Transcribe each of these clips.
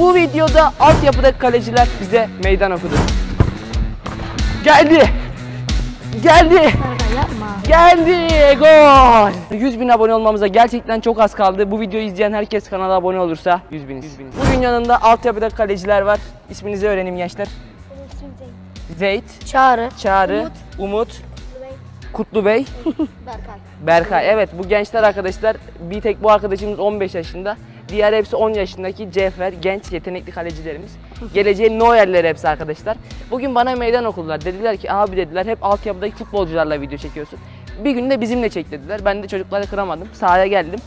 Bu videoda altyapıdaki kaleciler bize meydan okudu. Geldi. Geldi. Yapma. Geldi. Gol. 100.000 abone olmamıza gerçekten çok az kaldı. Bu videoyu izleyen herkes kanala abone olursa 100.000'iz. Bugün yanında altyapıdaki kaleciler var. İsminizi öğreneyim gençler. Zeyt. Çağrı. Umut. Kutlu Bey. Berkay. Evet, bu gençler arkadaşlar. Bir tek bu arkadaşımız 15 yaşında. Diğer hepsi 10 yaşındaki cevher, genç, yetenekli kalecilerimiz. Geleceğin noyerleri hepsi arkadaşlar. Bugün bana meydan okudular. Dediler ki abi dediler hep altyapıdaki futbolcularla video çekiyorsun. Bir gün de bizimle çek dediler. Ben de çocukları kıramadım. Sahaya geldim.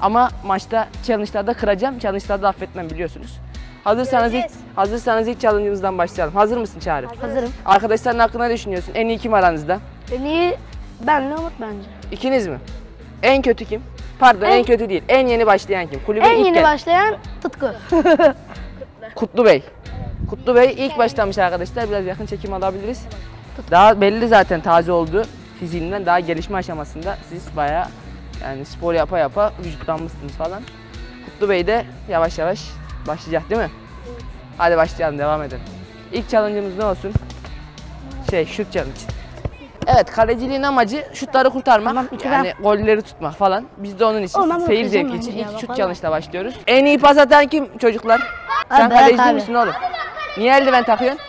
Ama maçta challenge'larda kıracağım. Challenge'larda affetmem biliyorsunuz. Hazırsanız ilk challenge'ımızdan başlayalım. Hazır mısın Çağrı? Hazırım. Arkadaşların hakkında ne düşünüyorsun? En iyi kim aranızda? En iyi benle Umut bence. İkiniz mi? En kötü kim? Pardon en kötü değil. En yeni başlayan kim? En yeni başlayan Tutku. Kutlu Bey. Kutlu Bey ilk başlamış arkadaşlar. Biraz yakın çekim alabiliriz. Daha belli zaten taze oldu. Fiziğinden daha gelişme aşamasında. Siz bayağı yani spor yapa vücutlanmışsınız falan. Kutlu Bey de yavaş yavaş başlayacak değil mi? Evet. Hadi başlayalım, devam edelim. İlk challenge'ımız ne olsun? Şut challenge. Evet, kaleciliğin amacı şutları kurtarmak, yani golleri tutmak falan. Biz de onun için, seyir zevki için ilk şut challenge'la başlıyoruz. En iyi pas atan kim çocuklar? Sen kaleci misin oğlum? Niye eldiven takıyorsun?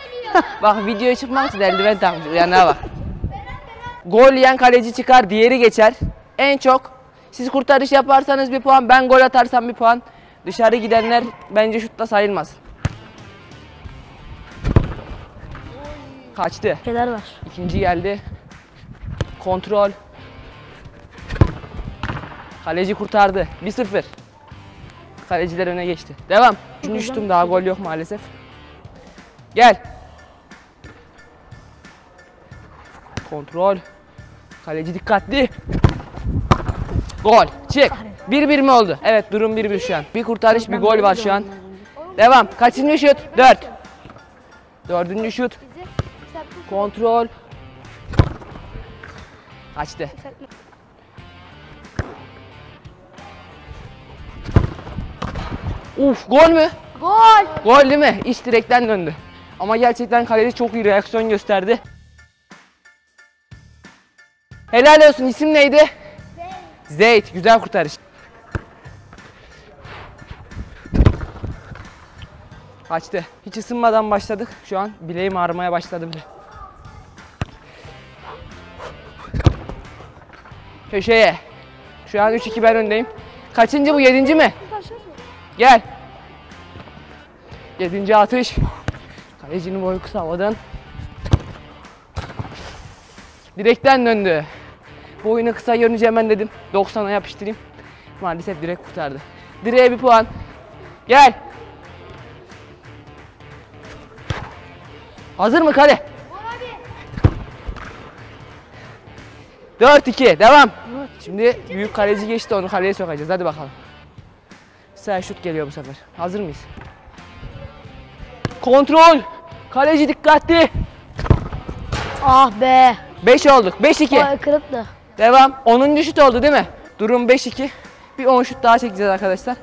Bak videoya çıkmak için eldiven takmışım, yani bak. Gol yiyen kaleci çıkar, diğeri geçer. En çok siz kurtarış yaparsanız bir puan, ben gol atarsam bir puan. Dışarı gidenler bence şutla sayılmaz. Kaçtı. Fedai var. İkinci geldi. Kontrol. Kaleci kurtardı. 1-0. Kaleciler öne geçti. Devam. Üçüncü şutum, daha gol yok maalesef. Gel. Kontrol. Kaleci dikkatli. Gol. Çık. 1-1 mi oldu? Evet, durum 1-1 şu an. Bir kurtarış, bir gol var şu an. Devam. Kaçıncı şut? 4. Dördüncü şut. Kontrol. Kaçtı. Uf, gol mü? Gol. Gol değil mi? İç direkten döndü. Ama gerçekten kaleci çok iyi reaksiyon gösterdi. Helal olsun. İsim neydi? Zeyt. Güzel kurtarış. Kaçtı. Hiç ısınmadan başladık. Şu an bileğim ağrımaya başladı bile. Köşeye. Şu an 3-2 ben öndeyim. Kaçıncı bu? 7. mi? Gel. 7. atış. Kalecinin boyu kısa havadan. Direkten döndü. Boyunu kısa görünce hemen dedim 90'a yapıştırayım. Maalesef direkt kurtardı. Direğe bir puan. Gel. Hazır mı kale? 4-2. Devam. Şimdi büyük kaleci geçti, onu kaleye sokacağız. Hadi bakalım. Sağ şut geliyor bu sefer. Hazır mıyız? Kontrol. Kaleci dikkatli. Ah be. 5 olduk. 5-2. Kırıktı. Devam. 10. şut oldu değil mi? Durum 5-2. Bir 10 şut daha çekeceğiz arkadaşlar.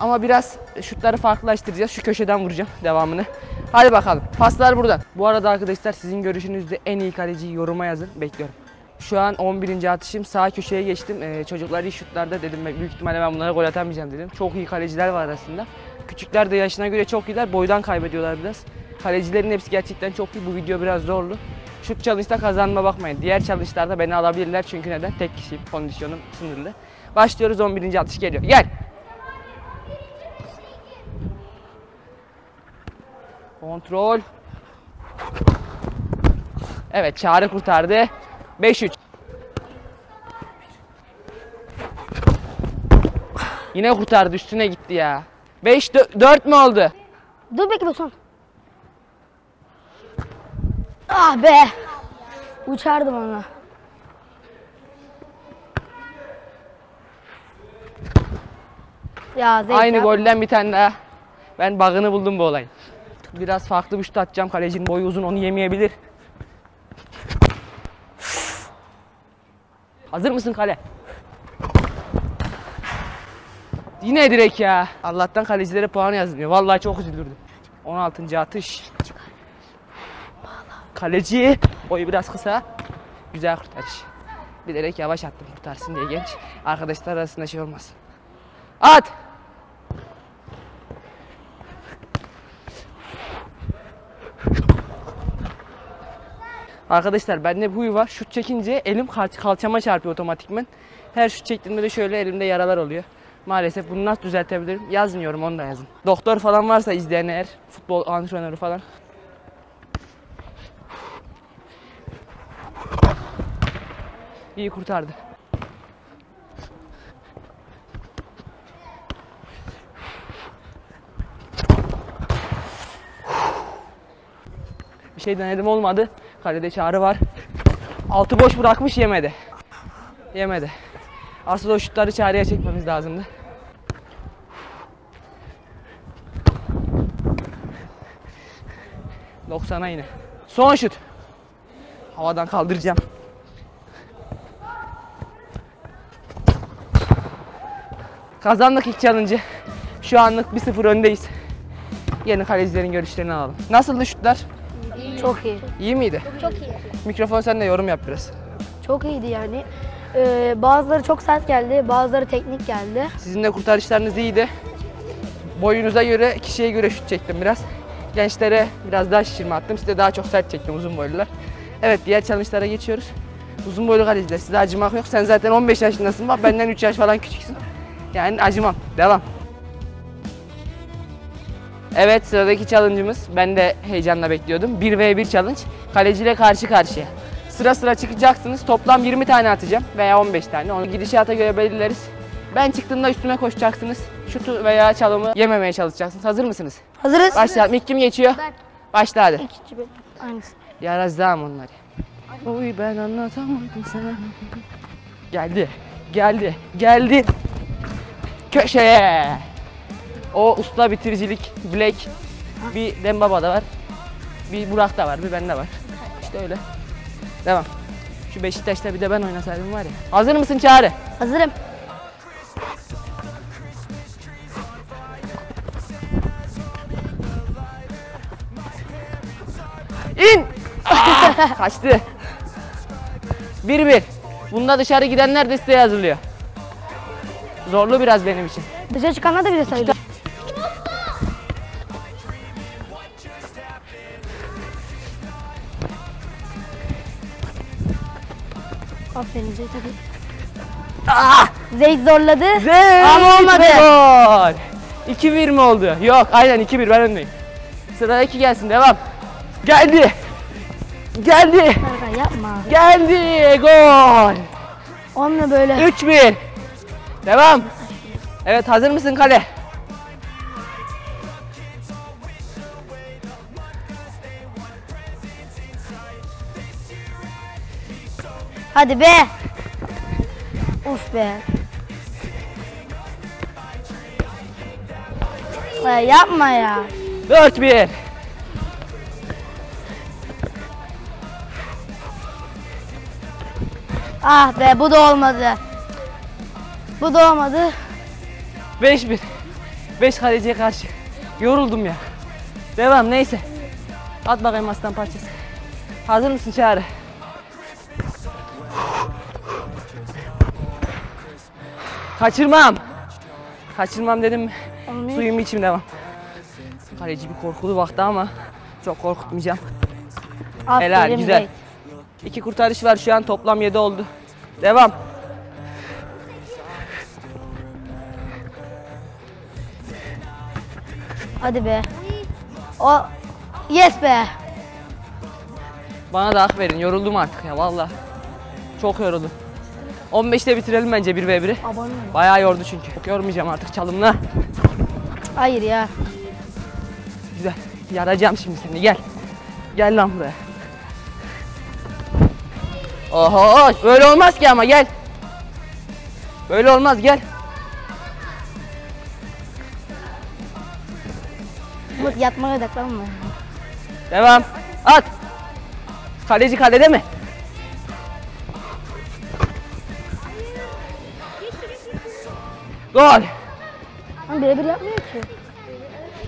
Ama biraz şutları farklılaştıracağız. Şu köşeden vuracağım devamını. Hadi bakalım. Paslar buradan. Bu arada arkadaşlar sizin görüşünüzde en iyi kaleciyi yoruma yazın. Bekliyorum. Şu an 11. atışım. Sağ köşeye geçtim. Çocuklar iyi şutlarda dedim. Büyük ihtimalle ben bunlara gol atamayacağım dedim. Çok iyi kaleciler var arasında. Küçükler de yaşına göre çok iyiler. Boydan kaybediyorlar biraz. Kalecilerin hepsi gerçekten çok iyi. Bu video biraz zorlu. Şut challenge'da kazanma bakmayın. Diğer challenge'larda beni alabilirler. Çünkü neden? Tek kişiyim. Kondisyonum sınırlı. Başlıyoruz. 11. atış geliyor. Gel. 1-2-1-2. Kontrol. Evet, Çağrı kurtardı. 5-3. Yine kurtardı, üstüne gitti ya. 5-4 mü oldu? Dur bekle bu son. Ah be. Uçardım ona. Ya Zeyt. Aynı golden bir tane daha. Ben bug'ını buldum bu olayın. Biraz farklı bir şut atacağım. Kalecinin boyu uzun, onu yemeyebilir. Hazır mısın kale? Yine direk ya. Allah'tan kalecilere puan yazmıyor. Vallahi çok üzülürdüm. 16. atış. Kaleci. Boyu biraz kısa. Güzel kurtarış. Bilerek yavaş attım kurtarsın diye genç. Arkadaşlar arasında şey olmasın. At! Arkadaşlar bende bir huyu var. Şut çekince elim kalçama çarpıyor otomatikmen. Her şut çektiğimde de şöyle elimde yaralar oluyor. Maalesef bunu nasıl düzeltebilirim? Yazmıyorum, onu da yazın. Doktor falan varsa izleyen eğer, futbol antrenörü falan. İyi kurtardı. Bir şey denedim, olmadı. Kalede çağrı var. Altı boş bırakmış, yemedi. Yemedi. Aslında o şutları çağrıya çekmemiz lazımdı. Doksana yine. Son şut. Havadan kaldıracağım. Kazandık ilk challenge'ı. Şu anlık 1-0 öndeyiz. Yeni kalecilerin görüşlerini alalım. Nasıldı şutlar? İyi. Çok iyi. İyi miydi? Çok iyi. Mikrofon sen de yorum yap biraz. Çok iyiydi yani. Bazıları çok sert geldi, bazıları teknik geldi. Sizin de kurtarışlarınız iyiydi. Boyunuza göre, kişiye göre şut çektim biraz. Gençlere biraz daha şişirme attım. Size daha çok sert çektim, uzun boylular. Evet, diğer challenge'lara geçiyoruz. Uzun boylu kaleciler, size acımak yok. Sen zaten 15 yaşındasın, bak benden 3 yaş falan küçüksün. Yani acımam. Devam. Evet, sıradaki challenge'ımız. Ben de heyecanla bekliyordum. 1v1 challenge. Kaleciyle karşı karşıya. Sıra sıra çıkacaksınız. Toplam 20 tane atacağım veya 15 tane. Onu gidişata göre belirleriz. Ben çıktığımda üstüme koşacaksınız. Şutu veya çalımı yememeye çalışacaksınız. Hazır mısınız? Hazırız. Başlayalım. İlk kim geçiyor? Ben. Başla hadi. İkinci ben. Aynısı. Yarazam onları. Oy ben anlatamadım sana. Geldi. Geldi. Geldi. Köşeye. O usta bitiricilik, Black. Bir Demba da var. Bir Burak da var, bir bende var. İşte öyle. Devam. Şu Beşiktaş'ta bir de ben oynasaydım var ya. Hazır mısın Çağrı? Hazırım. İn! Ah, kaçtı. 1-1. Bunda dışarı gidenler desteğe hazırlıyor. Zorlu biraz benim için. Dışarı çıkanlar da bize saydı. Aferin Zeyt hadi. Zeyt zorladı. Zeyt ama olmadı. Gol. 2-1 mi oldu? Yok aynen 2-1, ben önleyim. Sıradaki gelsin, devam. Geldi. Geldi. Sarka, yapma. Geldi. Gol. Onunla böyle. 3-1. Devam. Evet, hazır mısın kale? Hadi be. Of be. Yapma ya. 4-1. Ah be, bu da olmadı. Bu da olmadı. 5-1. 5 kaleciye karşı. Yoruldum ya. Devam, neyse. At bakayım aslan parçası. Hazır mısın Çağrı? Kaçırmam. Kaçırmam dedim mi? Suyumu içim, devam. Kaleci bir korkulu baktı ama çok korkutmayacağım. Aferin. Helal, güzel. Bey. 2 kurtarış var şu an, toplam 7 oldu. Devam. Hadi be. O yes be. Bana da hak verin, yoruldum artık ya vallahi. Çok yoruldum. 15'te bitirelim bence 1v1'i. Bayağı yordu çünkü. Çok yormayacağım artık çalımla. Hayır ya. Güzel. Yaracağım şimdi seni. Gel. Gel lan buraya. Oho, böyle olmaz ki ama, gel. Böyle olmaz, gel. Yatmaya odaklanma. Devam. At. Kaleci kalede mi? Gol. Birebir yapmıyor ki.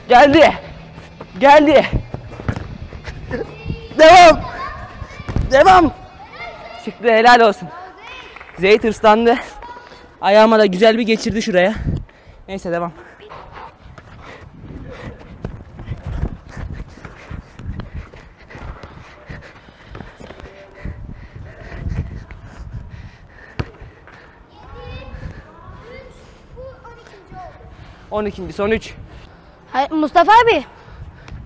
Geldi. Geldi. Devam. Devam. Çıktı, helal olsun. Zeyt hırslandı. Ayağıma da güzel bir geçirdi şuraya. Neyse devam. Bu 12. 12. Son 3. Hayır, Mustafa abi.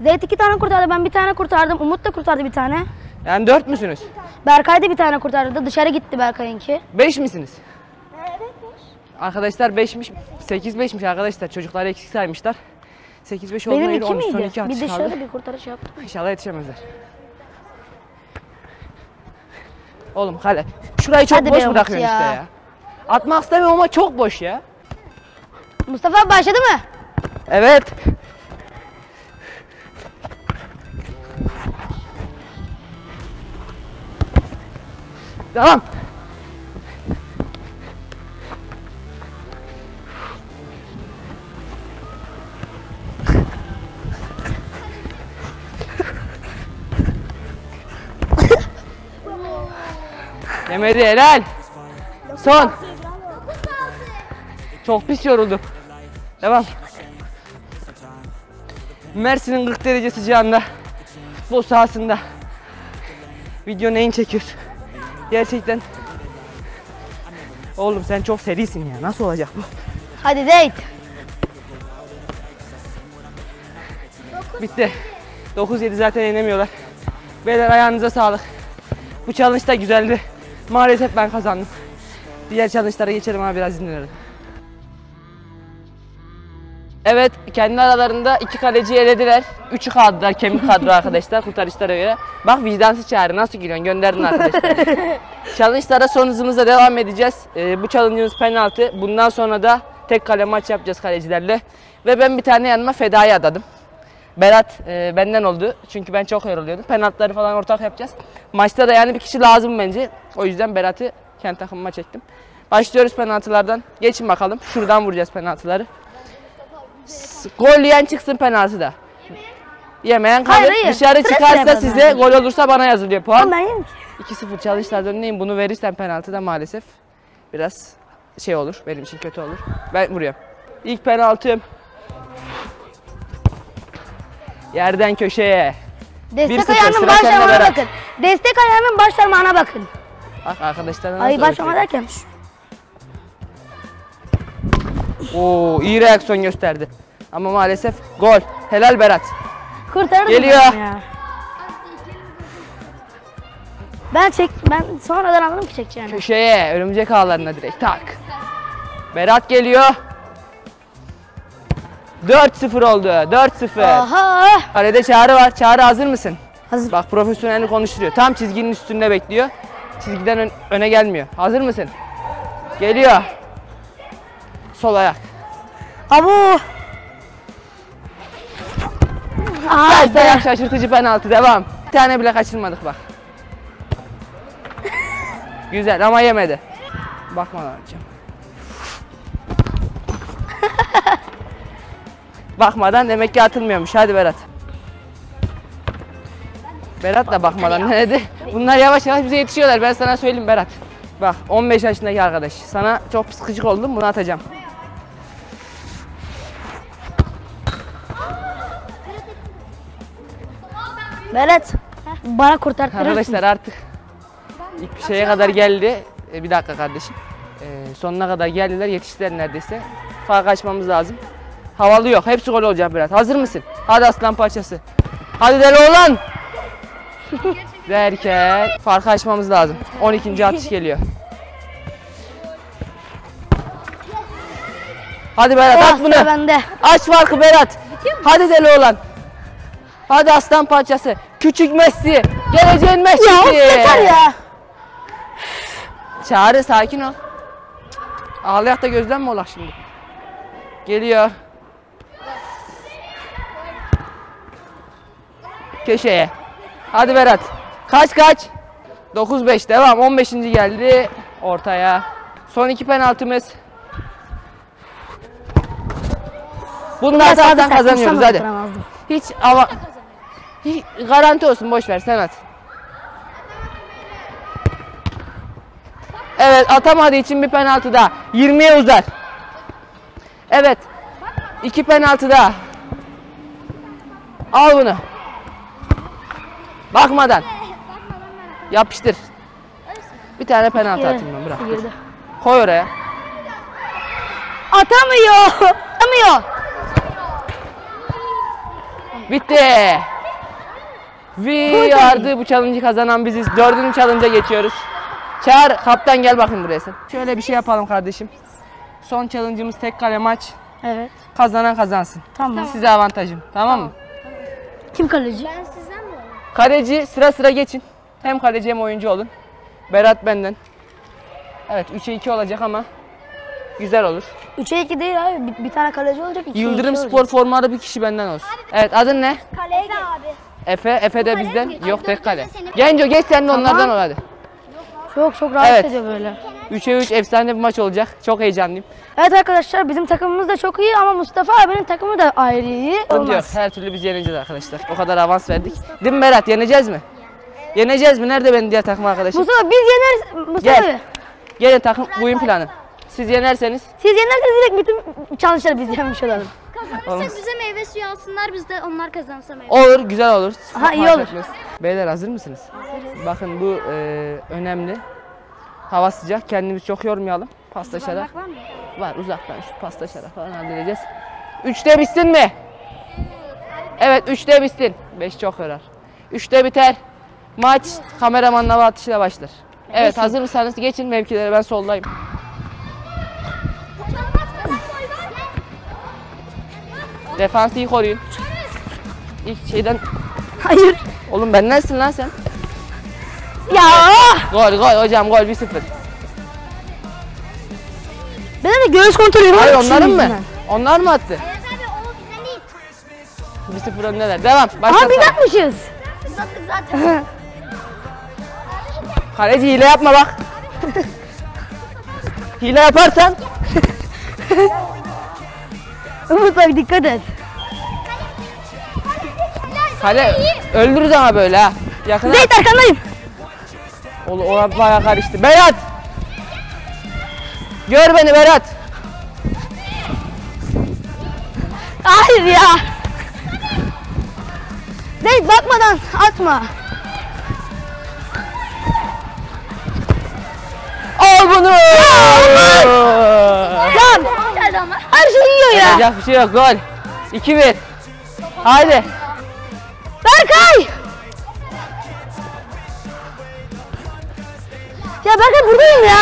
Zeyt 2 tane kurtardı, ben bir tane kurtardım. Umut da kurtardı bir tane. Yani 4 müsünüz? Berkay da bir tane kurtardı. Dışarı gitti Berkay'ınki. 5 misiniz? Arkadaşlar 5'miş. 8-5'miş arkadaşlar. Çocuklar eksik saymışlar. 8-5 olduğuna göre 12 miydi? Son 2 atış kaldı. Bir dışarıda bir kurtarış yaptım. İnşallah yetişemezler. Oğlum hadi. Şurayı çok hadi boş bırakıyorsun ya. İşte ya. Atmak istemiyorum ama çok boş ya. Mustafa başladı mı? Evet. Devam. Demedi, helal. Son. Çok pis yoruldum. Devam. Mersin'in 40 derece sıcağında futbol sahasında video neyin çekiyorsun? Gerçekten. Oğlum sen çok serisin ya. Nasıl olacak bu? Hadi Zeyt. Bitti. 9-7 zaten yenemiyorlar. Beyler ayağınıza sağlık. Bu challenge da güzeldi. Maalesef ben kazandım. Diğer challenge'lara geçelim ama biraz dinlenelim. Evet, kendi aralarında 2 kaleciyi elediler. 3'ü kaldılar, kemik kadro arkadaşlar kurtarışlara göre. Bak vicdansız çağrı nasıl gülüyorsun, gönderdin arkadaşlar. Challenge'lara son hızımızla devam edeceğiz. Bu challenge'ımız penaltı. Bundan sonra da tek kale maç yapacağız kalecilerle. Ve ben bir tane yanıma Fedai'yi adadım. Berat benden oldu çünkü ben çok yoruluyordum. Penaltıları falan ortak yapacağız. Maçta da yani bir kişi lazım bence. O yüzden Berat'ı kendi takımıma çektim. Başlıyoruz penaltılardan. Geçin bakalım. Şuradan vuracağız penaltıları. Gol yiyen çıksın penaltı da. Yemeyen kalır. Hayır. Dışarı sıra çıkarsa size yani. Gol olursa bana yazılıyor puan. 2-0 challenge'lar döneyim. Bunu verirsen penaltı da maalesef biraz şey olur. Benim için kötü olur. Ben vuruyorum. İlk penaltım. Yerden köşeye. Destek ayağının baş parmağına bakın. Destek ayağının baş parmağına bakın. Bak arkadaşlarına. Ay baş parmağı derken. Oo, iyi reaksiyon gösterdi. Ama maalesef gol. Helal Berat. Kurtardım. Geliyor. Ben sonradan anladım ki çekeceğini. Köşeye, örümcek ağlarına direkt tak. Berat geliyor. 4-0 oldu. 4-0. Kalede Çağrı var. Çağrı hazır mısın? Hazır. Bak profesyonelini konuşturuyor. Tam çizginin üstünde bekliyor. Çizgiden öne gelmiyor. Hazır mısın? Geliyor. Sol ayak. Abu. Sol ayak şaşırtıcı penaltı. Devam. Bir tane bile kaçırmadık bak. Güzel ama yemedi. Bakma lan hocam. Bakmadan demek ki atılmıyormuş. Hadi Berat. Berat da bakmadan dedi. Bunlar yavaş yavaş bize yetişiyorlar. Ben sana söyleyeyim Berat. Bak 15 yaşındaki arkadaş. Sana çok sıkıcık oldum. Bunu atacağım. Berat. Bana kurtartırırsın. Arkadaşlar artık ilk şeye kadar geldi. Bir dakika kardeşim. Sonuna kadar geldiler. Yetiştiler neredeyse. Fark açmamız lazım. Havalı yok. Hepsi gol olacak biraz. Hazır mısın? Hadi aslan parçası. Hadi deli oğlan. Derken farkı açmamız lazım. 12. atış geliyor. Hadi Berat at bunu. Aç farkı Berat. Hadi deli oğlan. Hadi aslan parçası. Küçük Messi. Geleceğin Messi. Ya yeter ya. Çağrı sakin ol. Ağlayak da gözlenme olak şimdi. Geliyor. Köşeye. Hadi Berat. Kaç? 9-5 devam. 15. geldi ortaya. Son 2 penaltımız. Bunlar zaten kazanıyoruz hadi. Hiç ama hiç, garanti olsun, boş ver sen at. Evet, atamadığı için bir penaltı daha. 20'ye uzar. Evet. 2 penaltı daha. Al bunu. Bakmadan. Yapıştır. Bir tane penaltı atayım ben, bırak. Koy oraya. Atamıyor. Atamıyor. Bitti. We are bu challenge'ı kazanan biziz. 4. challenge'a geçiyoruz. Çağır, kaptan gel bakın buraya sen. Şöyle bir şey yapalım kardeşim. Son challenge'ımız tek kale maç. Evet. Kazanan kazansın. Tamam. Size avantajım. Tamam mı? Kim kaleci? Ben sizden mi? Kaleci sıra sıra geçin. Hem kaleci hem oyuncu olun. Berat benden. Evet 3'e 2 olacak ama güzel olur. 3'e 2 değil abi. Bir tane kaleci olacak. Yıldırım Spor formalı bir kişi benden olsun. Abi, evet adın ne? Kaleye Efe abi. Efe de bizden. Abi, yok tek kale. Genco geç sen de tamam. Onlardan ol hadi. Çok rahatsız evet. Ediyor böyle. 3'e 3 efsane bir maç olacak. Çok heyecanlıyım. Evet arkadaşlar bizim takımımız da çok iyi ama Mustafa abinin takımı da ayrı iyi. Olmaz. Her türlü biz yeneceğiz arkadaşlar. O kadar avans verdik. Değil mi Berat? Yeneceğiz mi? Evet. Yeneceğiz mi? Nerede benim diğer takım arkadaşım? Mustafa biz yeneriz. Mustafa gel. Gelin takım buyun planı. Siz yenerseniz direkt bütün çalışır biz yenmiş olalım. Kazanırsak bize meyve suyu alsınlar, biz de onlar kazansa meyve. Olur, güzel olur. Aha, iyi olur. Etmez. Beyler hazır mısınız? Hazırız. Bakın bu önemli. Hava sıcak, kendimizi çok yormayalım. Paslaşarak. Var mı? Var, uzaktan şu paslaşarak falan halledeceğiz. 3'te bitsin mi? Evet, 3'te bitsin. 5 çok yorar. 3'te biter. Maç kameramanın hava atışıyla başlar. Evet, hazır mısınız? Geçin mevkilere, ben soldayım. Defansı iyi koruyun. İlk şeyden... Hayır. Oğlum ben nesin lan sen? Ya. Gol hocam, gol 1-0. Ben de göğüs kontrolü var. Hayır onların mı? Onlar mı attı? Evet abi o bize değil. 1-0 öndeler. Devam. Başla. Abi atmışız. Biz attık zaten. Kaleci hile yapma bak. Hile yaparsan. Umut abi dikkat et. Kale öldürürüz ama böyle ha. Yakına. Zeyt arkandayım. O bayağı karıştı. Berat! Gör beni Berat. Hayır ya. Zeyt bakmadan atma. Al bunu. Lan. Her şey yiyor ya. Yapacak bir şey yok. Gol. 2-1. Haydi. Berkay. Ya Berkay buradayım ya.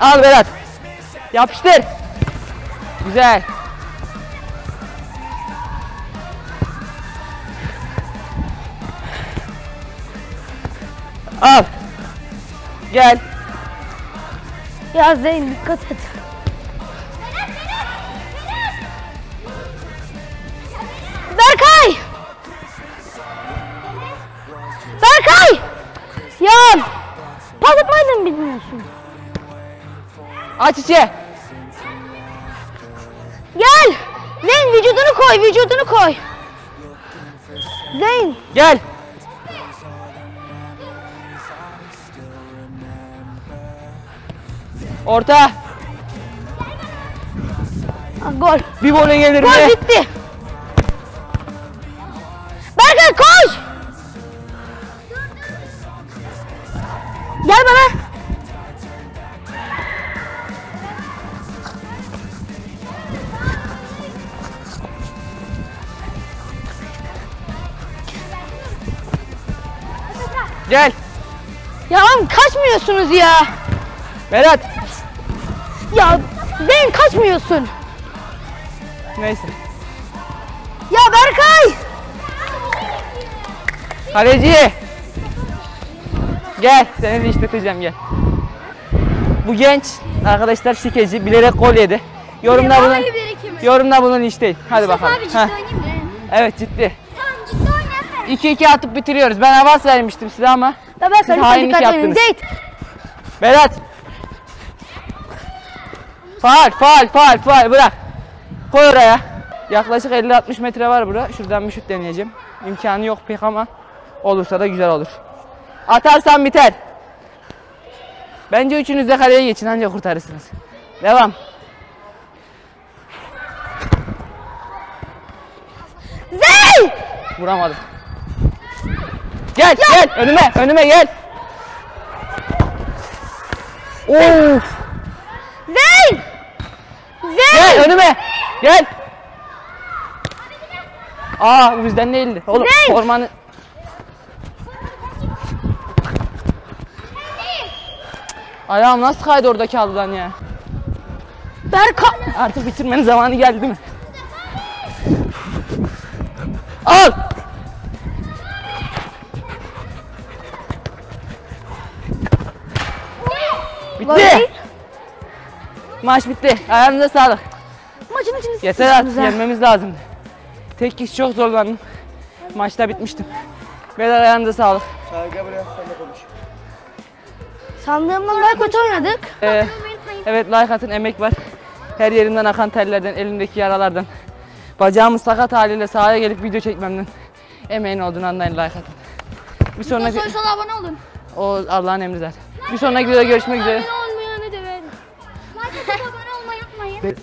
Al Berat. Yapıştır. Güzel. Al. Gel. Ya Zeyn dikkat et. Berkay. Berkay. Ya. Pas atmayı mı bilmiyorsun? Aç içe. Gel. Zeyn vücudunu koy. Zeyn. Gel. Orta. Gol. Bir voley gelir mi? Gol bitti. Berkay koş. Gel bana. Gel. Ya oğlum kaçmıyorsunuz ya. Berat. Ya ben kaçmıyorsun. Neyse. Ya Berkay. Kaleci. Gel seni işleteceğim gel. Bu genç arkadaşlar şikeci bilerek gol yedi. Yorumlar bunun işteyin. Hadi bakalım. Abi, ciddi evet ciddi. Tamam ciddi oyna. 2-2 atıp bitiriyoruz. Ben avans vermiştim size ama. Tabii kardeşim dikkat edin. Zeyt. Berat. Faal bırak. Koy oraya. Yaklaşık 50-60 metre var bura. Şuradan bir şut deneyeceğim. İmkanı yok pek ama olursa da güzel olur. Atarsan biter. Bence üçünüz de kaleye geçin ancak kurtarırsınız. Devam. Zey! Vuramadım. Gel önüme gel. Of! Zey! Gel önüme. Gel. Aa, bu bizden değildi. Oğlum Zey! Ormanı. Ayağım nasıl kaydı oradaki halıdan ya? Berka. Artık bitirmenin zamanı geldi değil mi? Al! Bitti! Maç bitti. Ayağınıza sağlık. Maçın içini sıkıştınız. Yeter artık, yenmemiz lazımdı. Tek kişi çok zorlandım. Maçta bitmiştim. Beyler ayağınıza sağlık. Çağrı'ya buraya seninle konuş. Sandığımdan daha kötü oynadık. Evet, like atın, emek var. Her yerimden akan tellerden, elimdeki yaralardan, bacağımız sakat haliyle sahaya gelip video çekmemden emeğin olduğunu anlayın, like atın. Bir sonraki... Soysal abone olun. O Allah'ın emri zaten. Bir sonraki videoda görüşmek üzere.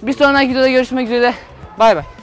Bir sonraki videoda görüşmek üzere. Bay bay.